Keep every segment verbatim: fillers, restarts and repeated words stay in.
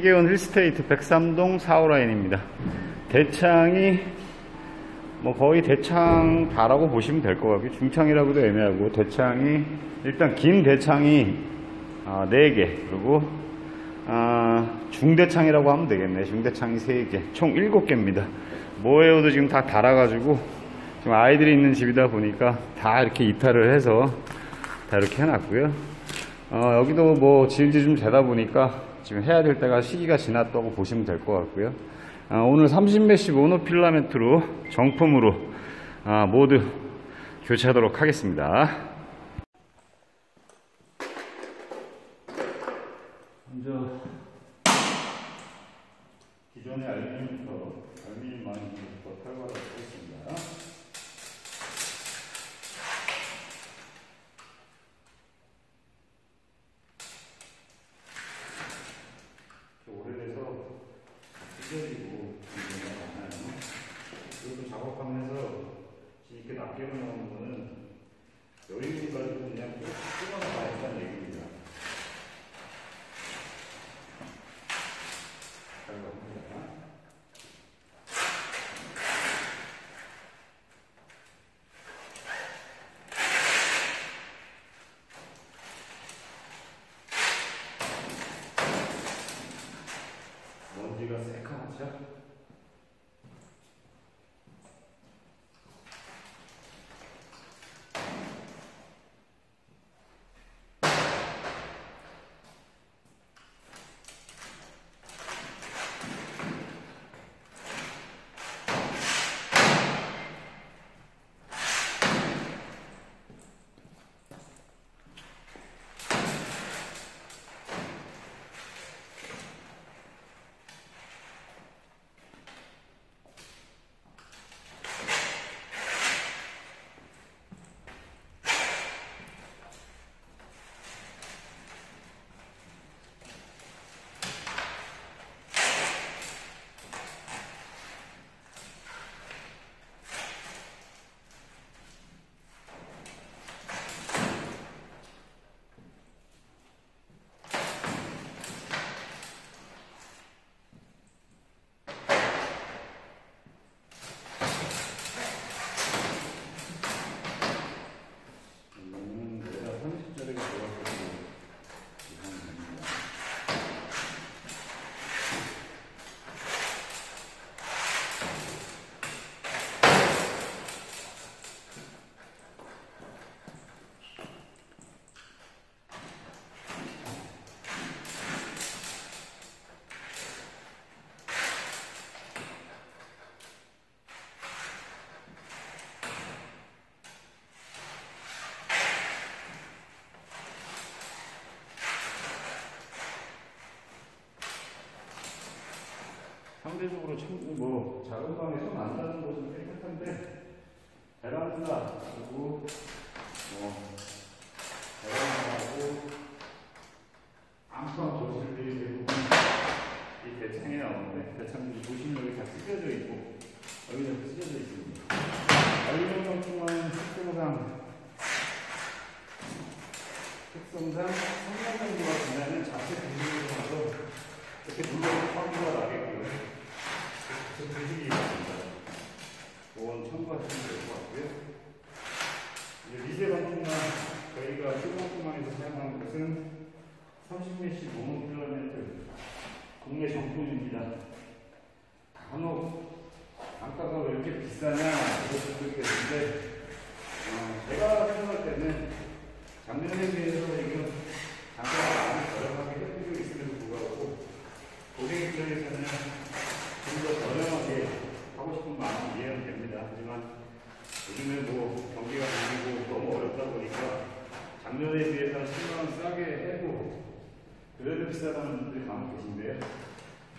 계원 힐스테이트 백삼동 사호라인입니다. 대창이 뭐 거의 대창다라고 보시면 될 것 같고, 중창이라고도 애매하고, 대창이 일단 긴 대창이 아, 네 개, 그리고 아, 중대창이라고 하면 되겠네. 중대창이 세 개, 총 일곱 개입니다 모에오도 지금 다 달아가지고, 지금 아이들이 있는 집이다 보니까 다 이렇게 이탈을 해서 다 이렇게 해놨고요. 어, 여기도 뭐 지은 지 좀 되다 보니까 지금 해야 될 때가 시기가 지났다고 보시면 될 것 같고요. 어, 오늘 삼십 메시 모노필라멘트로 정품으로 아, 모두 교체하도록 하겠습니다. 먼저 기존의 알루미늄부터 알루미늄 마이너부터 탈거하도록 하겠습니다. 오래돼서 찢어지고 많아요. 이것도 작업하면서 이렇게 낱개로 나오는 거는 여유를 가지고 그냥 뜯어서 말했다는 얘기입니다. 먼지가 새카맣죠? 상대적으로 참, 뭐 작은 방에 손 안 닿는 곳은 깨끗한데, 베란다 그리고 뭐 베란다하고 안방 조실들이 대부분 이 대창이 나오는데, 대창들이 보시면 여기 다 찢어져 있고 여기도 찢어져 있습니다. 알루미늄 정품은 특성상 특성상 삼 년 정도가 지나면 자체 분리를 가서 이렇게 분리해서 파괴가 나겠고요. 분리기 있습니다. 보험 청구하시면 될 것 같고요. 이제 미세 반응만 저희가 실용품만에서 사용하는 것은 삼십 메시 모노필라멘트 국내 정품입니다. 간혹 단가가 왜 이렇게 비싸냐 그럴 수도 있겠는데, 어, 제가 생각할 때는 작년에 비해서 지금 단가가 많이 저렴하게 해드리고 있음에도 불구하고 고객 입장에서는 좀 더 저렴하게 하고 싶은 마음은 이해는 됩니다. 하지만 요즘에 뭐 경기가 밀리고 너무 어렵다 보니까 작년에 비해서는 십만 원 싸게 해도 그래도 비싸다는 분들이 많이 계신데요.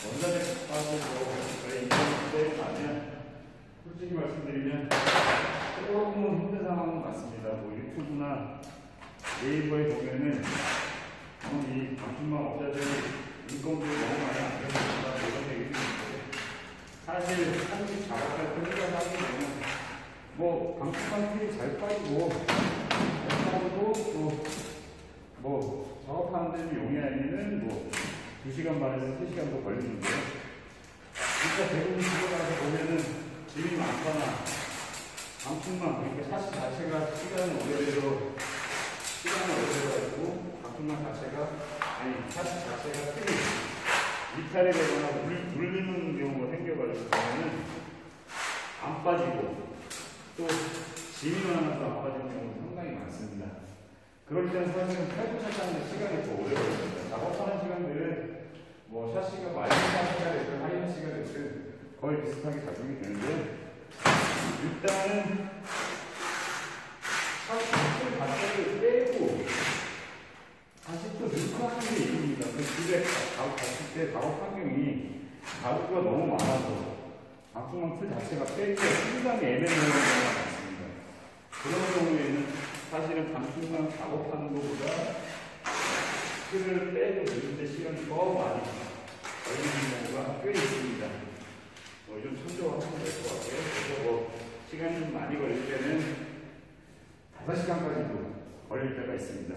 원단에 가서 저희 인터넷에 가면 솔직히 말씀드리면 조금은 힘든 상황은 맞습니다. 뭐 유튜브나 네이버에 보면은 이 방충망 업자들이 인건비를 너무 많이 안 내고 이런 얘기도 있는데, 사실 한국 작업할 때 혼자 하게 되면 뭐 방충망 팁이 잘 빠지고 잘 빠지고 또 뭐 작업하는 데는 용이하면은 뭐 두 시간 반에서 세 시간도 걸리는데요. 진짜 대부분 들어가서 보면은 짐이 많거나 단품만 이렇게 사실 자체가 시간을 오래되고 시간을 오래돼가지고 단품만 자체가 아니 사실 자체가 틀리 이탈이 되거나 물리는 경우가 생겨가지고 보면은 안 빠지고 또 짐이 많아서 안 빠지는 경우가 상당히 많습니다. 그럴 때는 사실은 탈부착 하는데 시간이 더 오래 걸립니다. 작업하는 시간들은 뭐 샷시가 마이너스가 됐든 하이너스가 됐든 거의 비슷하게 작용이 되는데 일단은 샷시를 갑자기 빼고 다시 또 넣고 하는 게 있습니다. 그 집에 갔을 때 작업 환경이 가구가 너무 많아서 방풍망 틀 자체가 빼기가 상당히 애매한 경우가 많습니다. 그런 경우에는 사실은 방충망 작업하는 것보다 틀을 빼고 넣는데 시간이 더 많이 걸리는 경우가 꽤 있습니다. 뭐 좀 참조하면 될 것 같아요. 그래서 뭐 시간이 좀 많이 걸릴 때는 다섯 시간까지도 걸릴 때가 있습니다.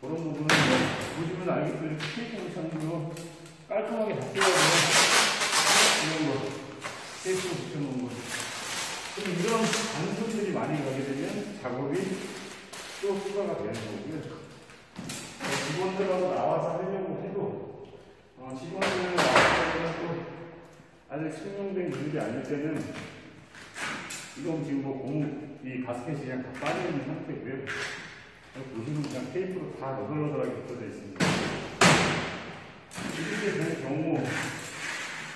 그런 부분은 보시면 알겠지만 테이프 붙여놓은 거 깔끔하게 다 뜯어서 이런 거 테이프 붙여놓은 거 이런 단순들이 많이 가게 되면 작업이 또 추가가 되는 거고요. 직원들하고 나와서 하려고 해도 어, 직원들하고 나와서 또 아직 숙련된 분들이 아닐 때는 이건 지금 뭐 고무 이 가스켓이 그냥 다 빠져있는 상태고요. 보시면 그냥 테이프로 다 너덜너덜하게 붙어져 있습니다. 이렇게 될 경우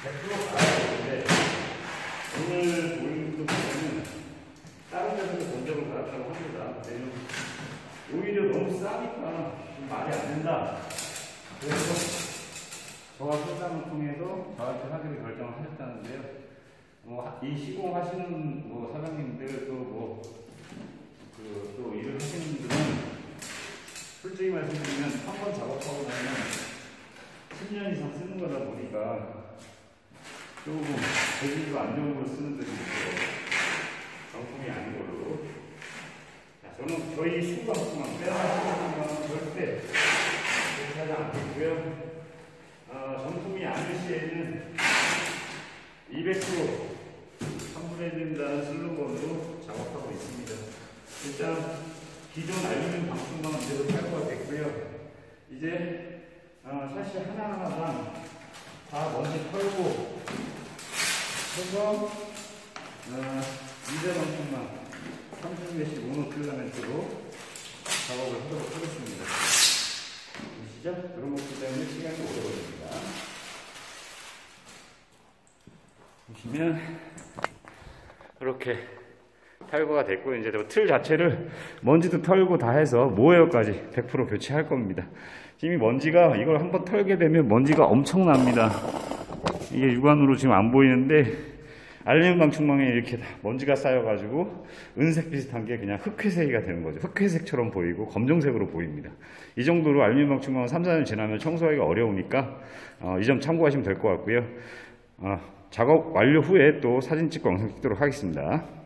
백 퍼센트 가야 되는데 오늘 보이는 것도 보면은 다른 데서도 견적을 받았다고 합니다. 오히려 너무 싸니까 좀 말이 안 된다. 그래서 저와 상담을 통해서 저한테 사기로 결정을 하셨다는데요. 뭐 이 시공하시는 뭐 사장님들 또 뭐 그 또 일을 하시는 분들은 솔직히 말씀드리면 한 번 작업하고 나면 십 년 이상 쓰는 거다 보니까 조금 재질도 안 좋은 걸 쓰는 데도 있고 정품이 아닌 걸로. 저는 저희 수강수만 빼앗아가는 절대 그렇게 하지 않겠고요. 어, 정품이 아닐 시에는 이백 퍼센트 환불해준다는 슬로건으로 작업하고 있습니다. 일단 기존 알루미늄 방충망은 계속 탈거가 됐고요. 이제 어, 샷시 하나하나만 다 먼지 털고 해서 어, 이제 방충망 삼십 개씩 모노 필라멘트로 작업을 하도록 하겠습니다. 보시죠? 그런 것들 때문에 시간이 오래 걸립니다. 보시면 이렇게 탈거가 됐고 이제 틀 자체를 먼지도 털고 다 해서 모헤어까지 백 퍼센트 교체할 겁니다. 지금 이 먼지가 이걸 한번 털게 되면 먼지가 엄청납니다. 이게 육안으로 지금 안 보이는데 알루미늄 방충망에 이렇게 먼지가 쌓여가지고 은색 비슷한 게 그냥 흑회색이가 되는 거죠. 흑회색처럼 보이고 검정색으로 보입니다. 이 정도로 알루미늄 방충망은 삼, 사 년 지나면 청소하기가 어려우니까 어, 이 점 참고하시면 될 것 같고요. 어, 작업 완료 후에 또 사진 찍고 영상 찍도록 하겠습니다.